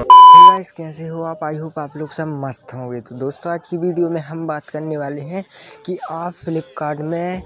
Guys कैसे हो आप, आई होप आप लोग सब मस्त होंगे। तो दोस्तों आज की वीडियो में हम बात करने वाले हैं कि आप फ्लिपकार्ट में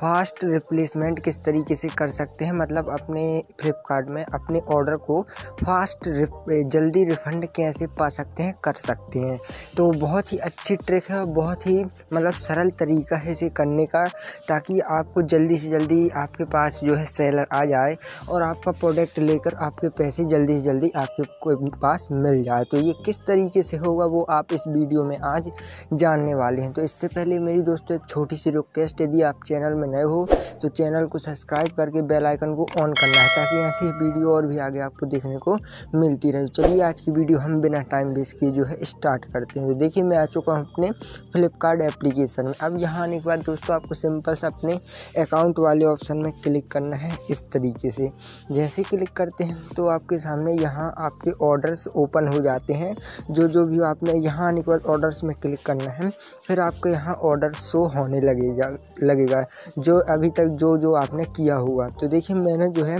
फ़ास्ट रिप्लेसमेंट किस तरीके से कर सकते हैं, मतलब अपने फ्लिपकार्ट में अपने ऑर्डर को फास्ट जल्दी रिफंड कैसे पा सकते हैं, कर सकते हैं। तो बहुत ही अच्छी ट्रिक है, बहुत ही मतलब सरल तरीका है इसे करने का, ताकि आपको जल्दी से जल्दी आपके पास जो है सेलर आ जाए और आपका प्रोडक्ट लेकर आपके पैसे जल्दी से जल्दी आपके पास मिल जाए। तो ये किस तरीके से होगा वो आप इस वीडियो में आज जानने वाले हैं। तो इससे पहले मेरी दोस्तों एक छोटी सी रिक्वेस्ट, यदि आप चैनल में नए हो तो चैनल को सब्सक्राइब करके बेल आइकन को ऑन करना है, ताकि ऐसी वीडियो और भी आगे आपको देखने को मिलती रहे। चलिए आज की वीडियो हम बिना टाइम वेस्ट किए जो है स्टार्ट करते हैं। तो देखिए मैं आ चुका हूँ अपने फ्लिपकार्ट एप्लीकेशन में। अब यहाँ आने के बाद दोस्तों आपको सिंपल से अपने अकाउंट वाले ऑप्शन में क्लिक करना है इस तरीके से। जैसे क्लिक करते हैं तो आपके सामने यहाँ आपके ऑर्डर्स ओपन हो जाते हैं, जो भी आपने यहाँ आने के बाद ऑर्डर्स में क्लिक करना है। फिर आपको यहाँ ऑर्डर शो होने लगेगा जो अभी तक जो आपने किया होगा। तो देखिए मैंने जो है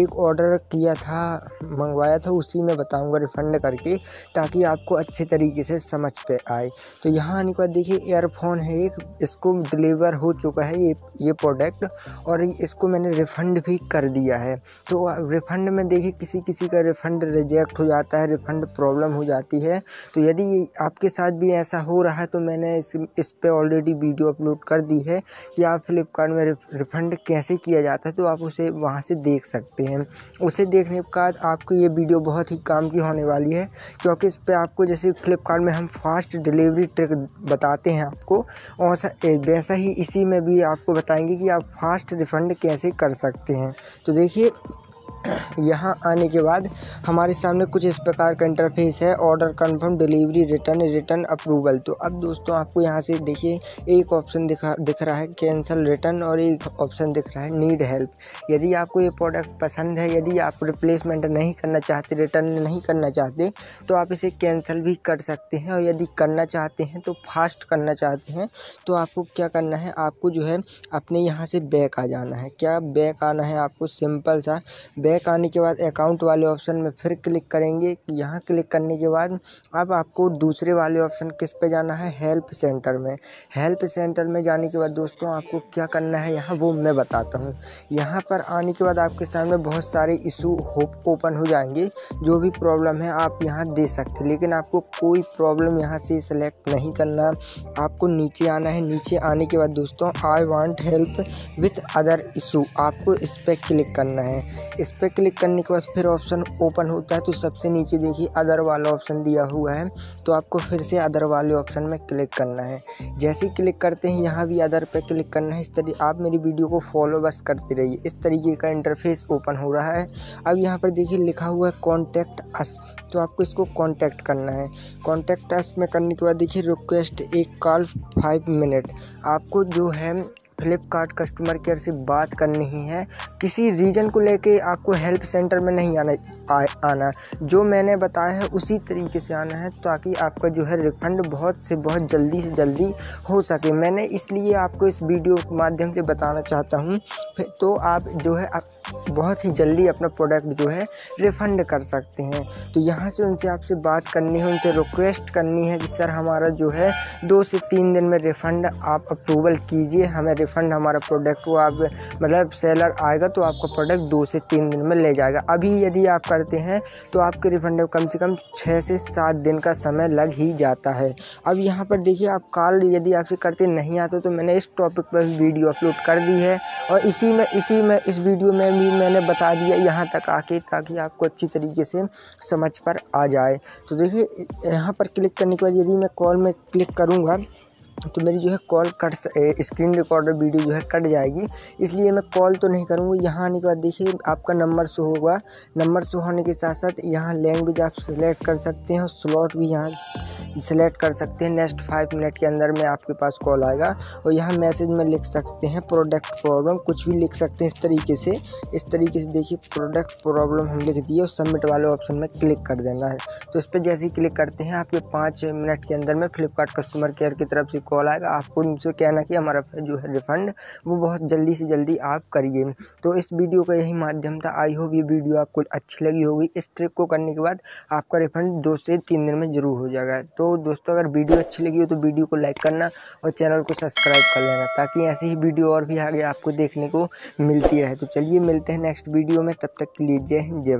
एक ऑर्डर किया था, मंगवाया था, उसी में बताऊंगा रिफ़ंड करके, ताकि आपको अच्छे तरीके से समझ पे आए। तो यहाँ आने के बाद देखिए एयरफोन है एक, इसको डिलीवर हो चुका है ये प्रोडक्ट, और इसको मैंने रिफ़ंड भी कर दिया है। तो रिफ़ंड में देखिए किसी का रिफ़ंड रिजेक्ट हो जाता है, रिफंड प्रॉब्लम हो जाती है। तो यदि आपके साथ भी ऐसा हो रहा है तो मैंने इस पे ऑलरेडी वीडियो अपलोड कर दी है कि आप फ्लिपकार्ट में रिफंड कैसे किया जाता है, तो आप उसे वहां से देख सकते हैं। उसे देखने के बाद आपको ये वीडियो बहुत ही काम की होने वाली है, क्योंकि इस पे आपको जैसे फ्लिपकार्ट में हम फास्ट डिलीवरी ट्रिक बताते हैं आपको, और वैसा ही इसी में भी आपको बताएंगे कि आप फास्ट रिफंड कैसे कर सकते हैं। तो देखिए यहाँ आने के बाद हमारे सामने कुछ इस प्रकार का इंटरफेस है, order confirm, delivery, return approval. तो अब दोस्तों आपको यहाँ से देखिए एक ऑप्शन दिख रहा है कैंसिल रिटर्न, और एक ऑप्शन दिख रहा है नीड हेल्प। यदि आपको ये प्रोडक्ट पसंद है, यदि आप रिप्लेसमेंट नहीं करना चाहते, रिटर्न नहीं करना चाहते, तो आप इसे कैंसिल भी कर सकते हैं। और यदि करना चाहते हैं तो फास्ट करना चाहते हैं तो आपको क्या करना है, आपको जो है अपने यहाँ से बैक आ जाना है। क्या बैक आना है आपको, सिंपल सा बैक आने के बाद अकाउंट वाले ऑप्शन में फिर क्लिक करेंगे। यहाँ क्लिक करने के बाद अब आपको दूसरे वाले ऑप्शन किस पे जाना है, हेल्प सेंटर में। हेल्प सेंटर में जाने के बाद दोस्तों आपको क्या करना है यहाँ वो मैं बताता हूँ। यहाँ पर आने के बाद आपके सामने बहुत सारे इशू ओपन हो जाएंगे, जो भी प्रॉब्लम है आप यहाँ दे सकते हैं, लेकिन आपको कोई प्रॉब्लम यहाँ से सेलेक्ट नहीं करना। आपको नीचे आना है, नीचे आने के बाद दोस्तों I want help with other issue, आपको इस पर क्लिक करना है। इस पे क्लिक करने के बाद फिर ऑप्शन ओपन होता है, तो सबसे नीचे देखिए अदर वाला ऑप्शन दिया हुआ है, तो आपको फिर से अदर वाले ऑप्शन में क्लिक करना है। जैसे ही क्लिक करते हैं यहाँ भी अदर पे क्लिक करना है। इस तरीके आप मेरी वीडियो को फॉलो बस करते रहिए। इस तरीके का इंटरफेस ओपन हो रहा है। अब यहाँ पर देखिए लिखा हुआ है कॉन्टैक्ट अस, तो आपको इसको कॉन्टैक्ट करना है। कॉन्टैक्ट अस में करने के बाद देखिए रिक्वेस्ट एक कॉल 5 मिनट, आपको जो है फ्लिपकार्ट कस्टमर केयर से बात करनी ही है किसी रीजन को लेके। आपको हेल्प सेंटर में नहीं आना, जो मैंने बताया है उसी तरीके से आना है, ताकि आपका जो है रिफंड बहुत जल्दी से जल्दी हो सके। मैंने इसलिए आपको इस वीडियो के माध्यम से बताना चाहता हूँ, तो आप जो है बहुत ही जल्दी अपना प्रोडक्ट जो है रिफ़ंड कर सकते हैं। तो यहाँ से उनसे आपसे बात करनी है, उनसे रिक्वेस्ट करनी है कि सर हमारा जो है 2 से 3 दिन में रिफ़ंड आप अप्रूवल कीजिए, हमें रिफ़ंड हमारा प्रोडक्ट को आप मतलब सेलर आएगा तो आपका प्रोडक्ट 2 से 3 दिन में ले जाएगा। अभी यदि आप करते हैं तो आपके रिफ़ंड कम से कम 6 से 7 दिन का समय लग ही जाता है। अब यहाँ पर देखिए आप कॉल यदि आपसे करते नहीं आते, तो मैंने इस टॉपिक पर वीडियो अपलोड कर दी है, और इसी में इस वीडियो में भी मैंने बता दिया यहाँ तक आके, ताकि आपको अच्छी तरीके से समझ पर आ जाए। तो देखिए यहाँ पर क्लिक करने के बाद यदि मैं कॉल में क्लिक करूँगा तो मेरी जो है कॉल स्क्रीन रिकॉर्डर वीडियो जो है कट जाएगी, इसलिए मैं कॉल तो नहीं करूँगा। यहाँ आने के बाद देखिए आपका नंबर शो होगा, नंबर शो होने के साथ साथ यहाँ लैंग्वेज आप सिलेक्ट कर सकते हैं, और स्लॉट भी यहाँ सेलेक्ट कर सकते हैं। नेक्स्ट 5 मिनट के अंदर में आपके पास कॉल आएगा और यहाँ मैसेज में लिख सकते हैं प्रोडक्ट प्रॉब्लम, कुछ भी लिख सकते हैं इस तरीके से देखिए प्रोडक्ट प्रॉब्लम हम लिख दिए और सबमिट वाले ऑप्शन में क्लिक कर देना है। तो इस पर जैसे ही क्लिक करते हैं आपके 5 मिनट के अंदर में फ्लिपकार्ट कस्टमर केयर की तरफ से कॉल आएगा। आपको उनसे कहना कि हमारा जो है रिफंड वो बहुत जल्दी से जल्दी आप करिए। तो इस वीडियो का यही माध्यम था। आई होप ये वीडियो आपको अच्छी लगी होगी। इस ट्रिक को करने के बाद आपका रिफंड 2 से 3 दिन में ज़रूर हो जाएगा। तो दोस्तों अगर वीडियो अच्छी लगी हो तो वीडियो को लाइक करना और चैनल को सब्सक्राइब कर लेना ताकि ऐसे ही वीडियो और भी आगे आपको देखने को मिलती रहे। तो चलिए मिलते हैं नेक्स्ट वीडियो में, तब तक के लिए जय हिंद जय भारत।